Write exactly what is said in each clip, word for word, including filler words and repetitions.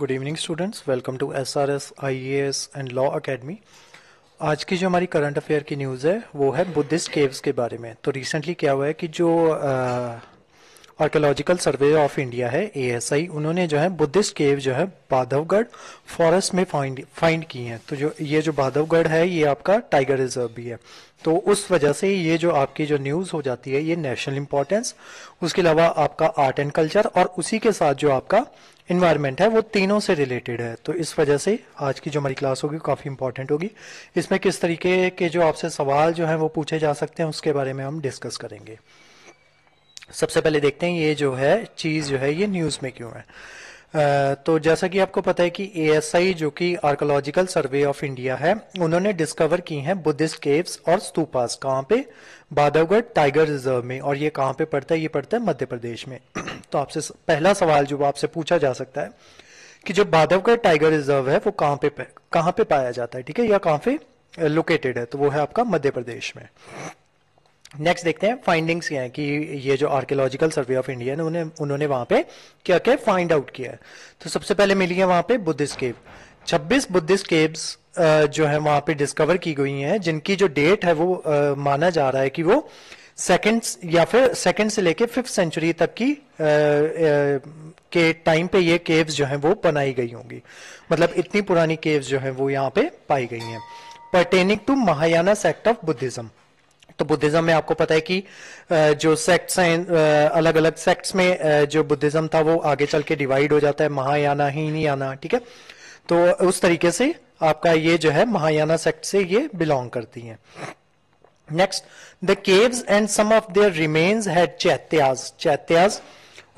Good evening students, welcome to S R S I A S and law academy. आज की जो हमारी current affair की news है वो है बुद्धिस्ट केव्स के बारे में। तो रिसेंटली क्या हुआ है कि जो आर्कियोलॉजिकल सर्वे ऑफ इंडिया है ए एस आई, उन्होंने जो है बुद्धिस्ट केव जो है बांधवगढ़ फॉरेस्ट में फाइंड फाइंड की हैं। तो जो ये जो बांधवगढ़ है ये आपका टाइगर रिजर्व भी है, तो उस वजह से ये जो आपकी जो न्यूज़ हो जाती है ये नेशनल इंपॉर्टेंस, उसके अलावा आपका आर्ट एंड कल्चर और उसी के साथ जो आपका इन्वायरमेंट है वो तीनों से रिलेटेड है। तो इस वजह से आज की जो हमारी क्लास होगी काफ़ी इंपॉर्टेंट होगी। इसमें किस तरीके के जो आपसे सवाल जो है वो पूछे जा सकते हैं उसके बारे में हम डिस्कस करेंगे। सबसे पहले देखते हैं ये जो है चीज़ जो है ये न्यूज़ में क्यों है। आ, तो जैसा कि आपको पता है कि ए एस आई जो कि आर्कियोलॉजिकल सर्वे ऑफ इंडिया है उन्होंने डिस्कवर की हैं बुद्धिस्ट केव्स और स्तूपास। कहाँ पे? बांधवगढ़ टाइगर रिजर्व में। और ये कहाँ पे पड़ता है? ये पड़ता है मध्य प्रदेश में। तो आपसे पहला सवाल जो आपसे पूछा जा सकता है कि जो बांधवगढ़ टाइगर रिजर्व है वो कहाँ पे कहाँ पे पाया जाता है, ठीक है, या कहाँ पे लोकेटेड है? तो वो है आपका मध्य प्रदेश में। नेक्स्ट देखते हैं फाइंडिंग्स क्या हैं कि ये जो आर्कियोलॉजिकल सर्वे ऑफ इंडिया ने उन्हें उन्होंने वहां पे क्या क्या फाइंड आउट किया है। तो सबसे पहले मिली है वहां पे बुद्धिस्ट केव। छब्बीस बुद्धिस्ट केव्स जो है वहां पे डिस्कवर की गई हैं, जिनकी जो डेट है वो आ, माना जा रहा है कि वो सेकेंड या फिर सेकेंड से लेके फिफ्थ सेंचुरी तक की आ, आ, के टाइम पे ये केव्स जो है वो बनाई गई होंगी। मतलब इतनी पुरानी केव्स जो है वो यहाँ पे पाई गई हैं। Pertaining to Mahayana sect of Buddhism. तो बुद्धिज्म में आपको पता है कि जो सेक्ट्स हैं, अलग अलग सेक्ट्स में जो बुद्धिज्म था वो आगे चल के डिवाइड हो जाता है, महायाना, हीनयाना, ठीक है। तो उस तरीके से आपका ये जो है महायाना सेक्ट से ये बिलोंग करती हैं। Next, the caves and some of their remains had chaityas chaityas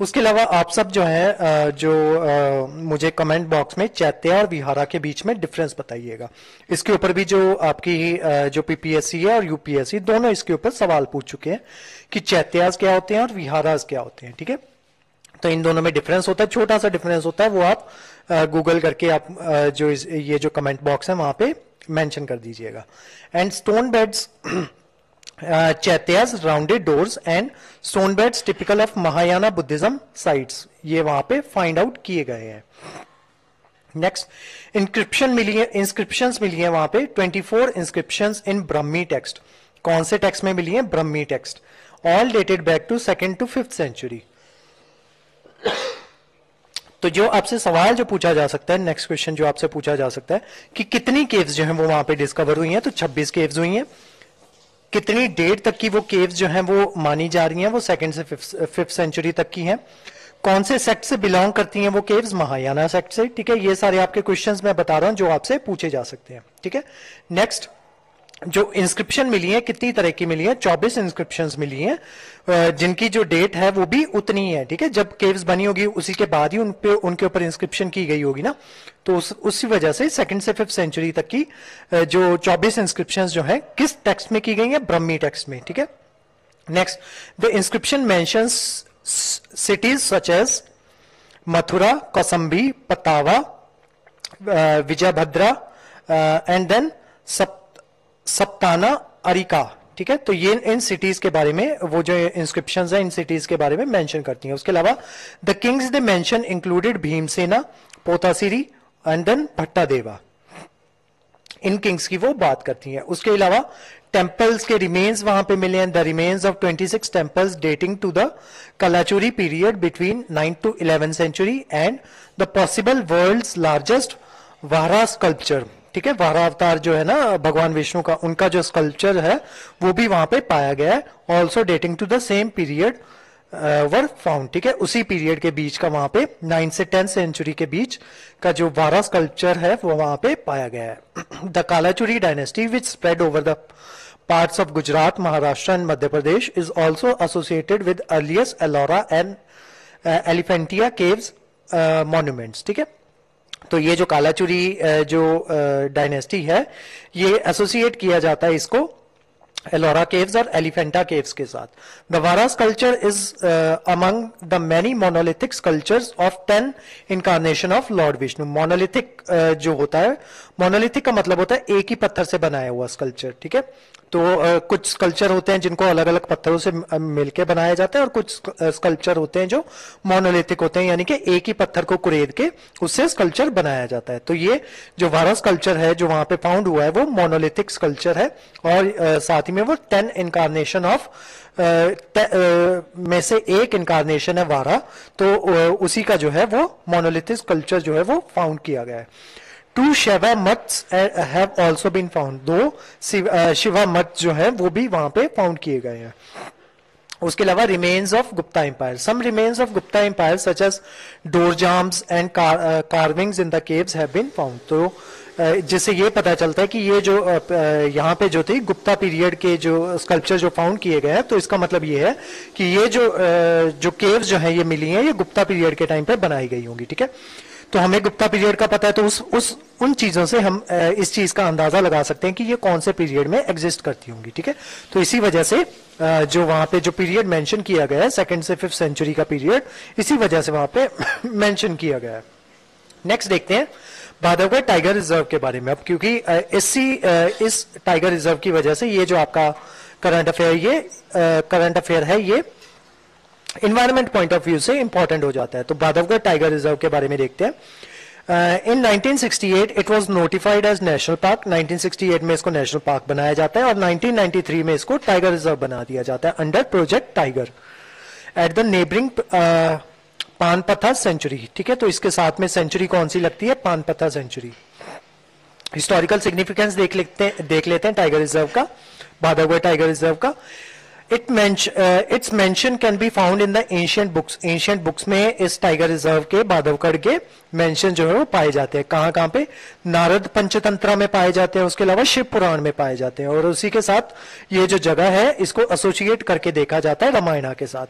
उसके अलावा आप सब जो है जो मुझे कमेंट बॉक्स में चैत्या और विहारा के बीच में डिफरेंस बताइएगा। इसके ऊपर भी जो आपकी जो पी पी एस सी है और यू पी एस सी दोनों इसके ऊपर सवाल पूछ चुके हैं कि चैत्याज क्या होते हैं और विहाराज क्या होते हैं, ठीक है। तो इन दोनों में डिफरेंस होता है, छोटा सा डिफरेंस होता है, वो आप गूगल करके आप जो ये जो कमेंट बॉक्स है वहां पे मैंशन कर दीजिएगा। And stone beds, chaityas rounded doors and stone beds typical of Mahayana Buddhism sites, ये वहां पे फाइंड आउट किए गए हैं। नेक्स्ट, इंस्क्रिप्शन मिली है इंस्क्रिप्शंस मिली है वहां पे चौबीस इंस्क्रिप्शंस इन ब्रह्मी टेक्स्ट। कौन से टेक्स्ट में मिली है? Brahmi text. All dated back to second to fifth century. तो जो आपसे सवाल जो पूछा जा सकता है, नेक्स्ट क्वेश्चन जो आपसे पूछा जा सकता है कि कितनी केव्स जो है वो वहां पे डिस्कवर हुई हैं, तो छब्बीस केव्स हुई हैं। कितनी डेट तक की वो केव्स जो हैं वो मानी जा रही हैं? वो सेकंड से फिफ्थ सेंचुरी तक की हैं। कौन से सेक्ट से बिलोंग करती हैं वो केव्स? महायाना सेक्ट से, ठीक है। ये सारे आपके क्वेश्चंस मैं बता रहा हूं जो आपसे पूछे जा सकते हैं, ठीक है। नेक्स्ट, जो इंस्क्रिप्शन मिली है कितनी तरह की मिली है? चौबीस इंस्क्रिप्शंस मिली हैं, जिनकी जो डेट है वो भी उतनी है, ठीक है। जब केव्स बनी होगी उसी के बाद ही उन पे उनके ऊपर इंस्क्रिप्शन की गई होगी ना, तो उस उसी वजह से सेकंड से फिफ्थ सेंचुरी तक की जो चौबीस इंस्क्रिप्शंस जो है किस टेक्स्ट में की गई है? ब्रह्मी टेक्स्ट में, ठीक है। Next, the inscription mentions cities such as Mathura, Kaushambi, पतावा, Vijay Bhadra and then सप सप्ताना, अरिका, ठीक है। तो ये इन सिटीज के बारे में वो जो इंस्क्रिप्शंस हैं इन सिटीज के बारे में मेंशन करती हैं। उसके अलावा the kings they mention included Bhimsena, Pothasiri and then Bhattadeva, इन किंग्स की वो बात करती हैं। उसके अलावा टेम्पल्स के रिमेन्स वहां पे मिले हैं, द रिमेन्स ऑफ छब्बीस temples dating to the Kalachuri period between ninth to eleventh century and the possible world's largest Varaha sculpture, ठीक है। वराह अवतार जो है ना भगवान विष्णु का, उनका जो स्कल्पचर है वो भी वहां पे पाया गया है। Also dating to the same period were found, ठीक है। उसी पीरियड के बीच का वहां पे नाइन से टेन सेंचुरी के बीच का जो वराह स्कल्पचर है वो वहां पे पाया गया है। The Kalachuri dynasty which spread over the parts of Gujarat, Maharashtra and Madhya Pradesh is also associated with earliest Ellora and Elephanta caves monuments, ठीक है। तो ये जो कालाचुरी जो डायनेस्टी है ये एसोसिएट किया जाता है इसको एलोरा केव्स और एलिफेंटा केव्स के साथ। The Varaha sculpture is among the many monolithic sculptures of ten incarnation of lord Vishnu. Monolithic जो होता है मोनोलिथिक का मतलब होता है एक ही पत्थर से बनाया हुआ स्कल्पचर, ठीक है। तो आ, कुछ स्कल्पचर होते हैं जिनको अलग अलग पत्थरों से मिलकर बनाया जाता है और कुछ स्कल्पचर होते हैं जो मोनोलिथिक होते हैं, यानी कि एक ही पत्थर को कुरेद के उससे स्कल्पचर बनाया जाता है। तो ये जो वारा स्कल्पचर है जो वहां पे फाउंड हुआ है वो मोनोलिथिक स्कल्पचर है और आ, साथ ही में वो टेन इनकारनेशन ऑफ में से एक इनकारनेशन है वारा, तो आ, उसी का जो है वो मोनोलिथिक स्कल्पचर जो है वो फाउंड किया गया है। Two Shiva maths have also been found, दो शिवा मठ जो है वो भी वहां पे फाउंड किए गए हैं। उसके अलावा remains of Gupta empire, some remains of Gupta empire such as door jambs and carvings in the caves have been found. तो जिससे ये पता चलता है कि ये जो यहाँ पे जो थी गुप्ता पीरियड के जो स्कल्पचर जो फाउंड किए गए हैं, तो इसका मतलब ये है कि ये जो जो केव्स जो है ये मिली हैं ये गुप्ता पीरियड के टाइम पे बनाई गई होंगी, ठीक है। तो हमें गुप्ता पीरियड का पता है तो उस उस उन चीजों से हम इस चीज का अंदाजा लगा सकते हैं कि ये कौन से पीरियड में एग्जिस्ट करती होंगी, ठीक है। तो इसी वजह से जो वहां पे जो पीरियड मेंशन किया गया है सेकंड से फिफ्थ सेंचुरी का पीरियड, इसी वजह से वहां पे मेंशन किया गया है। नेक्स्ट देखते हैं बांधवगढ़ टाइगर रिजर्व के बारे में। अब क्योंकि इसी इस टाइगर रिजर्व की वजह से ये जो आपका करंट अफेयर ये करंट अफेयर है ये एनवायरमेंट पॉइंट ऑफ व्यू से इंपॉर्टेंट हो जाता है। तो बांधवगढ़ टाइगर रिजर्व के बारे में देखते हैं। In uh, nineteen sixty eight it was notified as national park, nineteen sixty eight में इसको नेशनल पार्क बनाया जाता है और नाइनटीन नाइंटी थ्री में इसको टाइगर रिजर्व बना दिया जाता है under project tiger at the neighbouring Panpatha sanctuary, ठीक है। तो इसके साथ में सेंचुरी कौन सी लगती है, पानपथा सेंचुरी। हिस्टोरिकल सिग्निफिकेंस देख लेते हैं देख लेते हैं टाइगर रिजर्व का, बांधवगढ़ टाइगर रिजर्व का। It mention, uh, its mention can be found in the ancient books. Ancient books में इस टाइगर रिजर्व के बांधवगढ़ के मेंशन जो है वो पाए जाते हैं। कहाँ कहाँ पे, नारद पंचतंत्रा में पाए जाते हैं, उसके अलावा शिव पुराण में पाए जाते हैं और उसी के साथ ये जो जगह है इसको एसोसिएट करके देखा जाता है रामायण के साथ।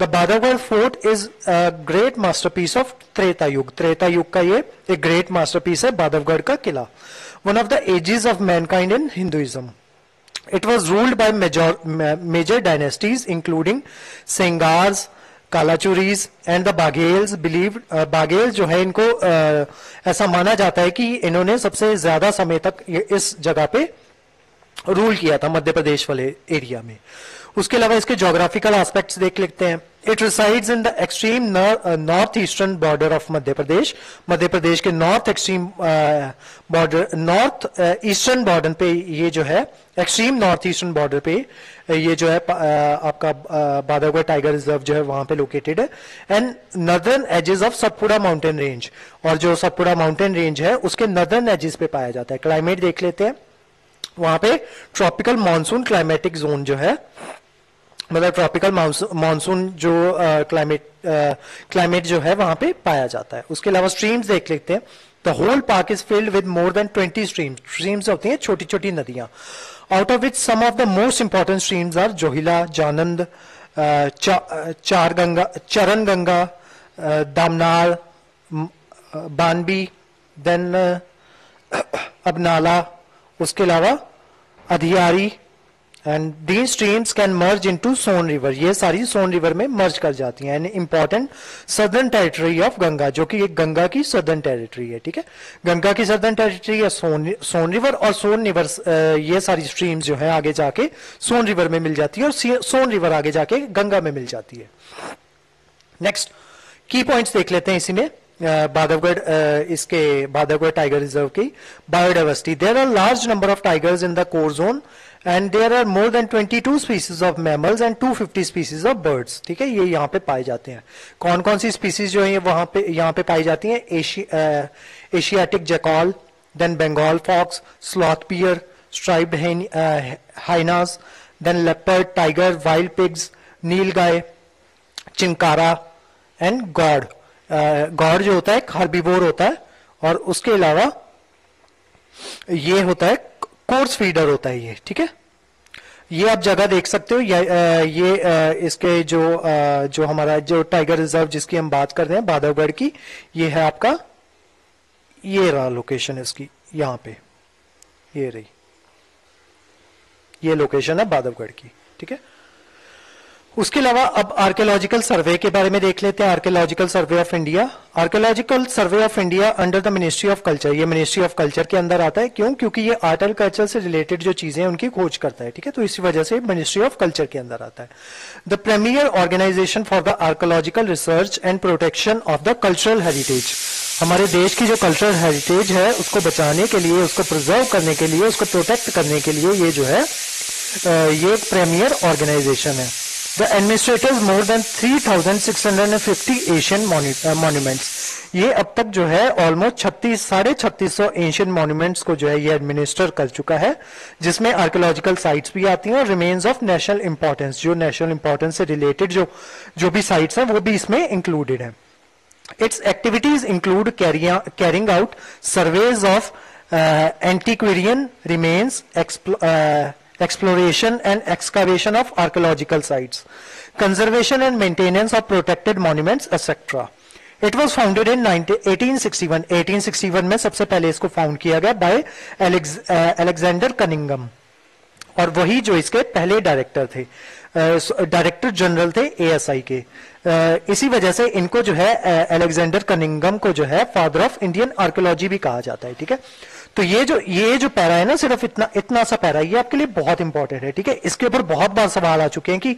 The Bandhavgarh fort is a great masterpiece of त्रेतायुग, त्रेतायुग का ये एक ग्रेट मास्टरपीस है बांधवगढ़ का किला, one of the ages of mankind in Hinduism. It was ruled by major major dynasties including Sengars, Kalachuris and the Baghels. Believed Baghels जो है इनको ऐसा माना जाता है कि इन्होंने सबसे ज्यादा समय तक इस जगह पे रूल किया था मध्य प्रदेश वाले एरिया में। उसके अलावा इसके ज्योग्राफिकल एस्पेक्ट्स देख लेते हैं। It resides in the extreme north eastern border of Madhya Pradesh, Madhya Pradesh के north extreme border north eastern border पे ये जो है एक्सट्रीम नॉर्थ ईस्टर्न बॉर्डर पे ये जो है uh, आपका बांधवगढ़ टाइगर रिजर्व जो है वहां पे लोकेटेड है। And northern edges of Satpura mountain range, और जो सतपुड़ा माउंटेन रेंज है उसके नॉर्दर्न एजेस पे पाया जाता है। क्लाइमेट देख लेते हैं, वहां पे ट्रॉपिकल मानसून क्लाइमेटिक जोन जो है, मतलब ट्रॉपिकल मानसून जो क्लाइमेट क्लाइमेट जो है वहां पे पाया जाता है। उसके अलावा स्ट्रीम्स देख लेते हैं। The whole park is filled with more than twenty streams, streams होती हैं छोटी छोटी नदियां, out of which some of the most important streams are Johila, Janadh, Char Ganga, चरण गंगा, दामनाल, बानबी, देन अबनाला, उसके अलावा Adhiyari. And these streams can merge into Son river, ये सारी सोन रिवर में मर्ज कर जाती हैं। And important southern territory of Ganga, जो कि एक गंगा की सदर्न टेरिटरी है, ठीक है। गंगा की सदर्न टेरिटरी है सोन सोन रिवर, और सोन रिवर ये सारी स्ट्रीम्स जो है आगे जाके सोन रिवर में मिल जाती है और सोन रिवर आगे जाके गंगा में मिल जाती है। नेक्स्ट की पॉइंट्स देख लेते हैं इसी में बांधवगढ़ इसके बांधवगढ़ टाइगर रिजर्व की biodiversity. There are large number of tigers in the core zone and there are more than twenty two species of mammals and two fifty species of birds, ठीक है। ये यहाँ पे पाए जाते हैं। कौन कौन सी स्पीसीज जो है वहां पे यहाँ पे पाई जाती हैं, Asiatic jackal, then Bengal fox, sloth bear, striped hyenas, then leopard, tiger, wild pigs, nilgai, chinkara and gaur. Gaur जो होता है हार्बीवोर होता है और उसके अलावा ये होता है कोर्स फीडर होता है ये, ठीक है। ये आप जगह देख सकते हो, ये, ये इसके जो जो हमारा जो टाइगर रिजर्व जिसकी हम बात कर रहे हैं बांधवगढ़ की, ये है आपका, ये रहा लोकेशन इसकी, यहाँ पे ये रही, ये लोकेशन है बांधवगढ़ की, ठीक है। उसके अलावा अब आर्कियोलॉजिकल सर्वे के बारे में देख लेते हैं। Archaeological survey of India, archaeological survey of India under the ministry of culture, ये मिनिस्ट्री ऑफ कल्चर के अंदर आता है। क्यों? क्योंकि ये आर्ट एंड कल्चर से रिलेटेड जो चीजें उनकी खोज करता है, ठीक है, तो इसी वजह से मिनिस्ट्री ऑफ कल्चर के अंदर आता है। The premier organisation for the archaeological research and protection of the cultural heritage, हमारे देश की जो कल्चरल हेरिटेज है उसको बचाने के लिए, उसको प्रिजर्व करने के लिए, उसको प्रोटेक्ट करने के लिए ये जो है ये एक प्रीमियर ऑर्गेनाइजेशन है। The administrators more than three thousand six hundred fifty ancient monuments, ये अब तक जो है ऑलमोस्ट छत्तीस साढ़े छत्तीस सौ एशियन मॉन्यूमेंट्स को जो है ये एडमिनिस्टर कर चुका है, जिसमें आर्कियोलॉजिकल साइट्स भी आती हैं और रिमेन्स ऑफ नेशनल इंपॉर्टेंस, जो नेशनल इंपॉर्टेंस से रिलेटेड जो जो भी साइट्स हैं वो भी इसमें इंक्लूडेड है। Its activities include carrying out surveys of antiquarian remains, exploration and excavation of archaeological sites, conservation and maintenance of protected monuments, et cetera. It was founded in eighteen sixty-one. eighteen sixty-one में सबसे पहले इसको found किया गया by Alex, uh, Alexander Cunningham, और वही जो इसके पहले डायरेक्टर थे, डायरेक्टर uh, जनरल थे ए एस आई के। uh, इसी वजह से इनको जो है अलेक्जेंडर uh, कनिंगम को जो है फादर ऑफ इंडियन आर्कियोलॉजी भी कहा जाता है, ठीक है। तो ये जो ये जो पैरा है ना, सिर्फ इतना इतना सा पैरा ये आपके लिए बहुत इंपॉर्टेंट है, ठीक है। इसके ऊपर बहुत बार सवाल आ चुके हैं कि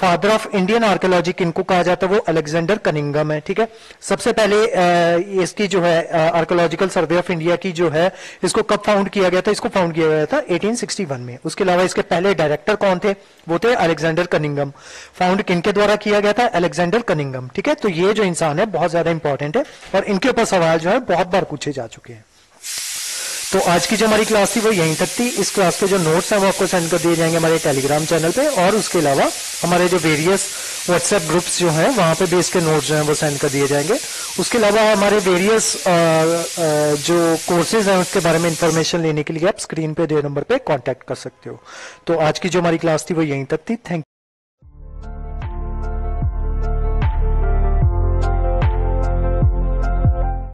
फादर ऑफ इंडियन आर्कियोलॉजी किनको कहा जाता है, वो अलेक्जेंडर कनिंगम है, ठीक है। सबसे पहले uh, इसकी जो है आर्कियोलॉजिकल सर्वे ऑफ इंडिया की जो है इसको कब फाउंड किया गया था, इसको फाउंड किया गया था एटीन सिक्सटी वन में। उसके अलावा इसके पहले डायरेक्टर कौन थे, वो थे अलेक्जेंडर कनिंगम। फाउंड किनके द्वारा किया गया था, अलेक्जेंडर कनिंगम, ठीक है। तो ये जो इंसान है बहुत ज्यादा इंपॉर्टेंट है और इनके ऊपर सवाल जो है बहुत बार पूछे जा चुके हैं। तो आज की जो हमारी क्लास थी वो यहीं तक थी। इस क्लास के जो नोट्स हैं वो आपको सेंड कर दिए जाएंगे हमारे टेलीग्राम चैनल पे, और उसके अलावा हमारे जो वेरियस व्हाट्सएप ग्रुप्स जो हैं वहाँ पे भी इसके नोट्स जो हैं वो सेंड कर दिए जाएंगे। उसके अलावा हमारे वेरियस जो कोर्सेज हैं उसके बारे में इंफॉर्मेशन लेने के लिए आप स्क्रीन पे दो नंबर पर कॉन्टैक्ट कर सकते हो। तो आज की जो हमारी क्लास थी वो यहीं तक थी। थैंक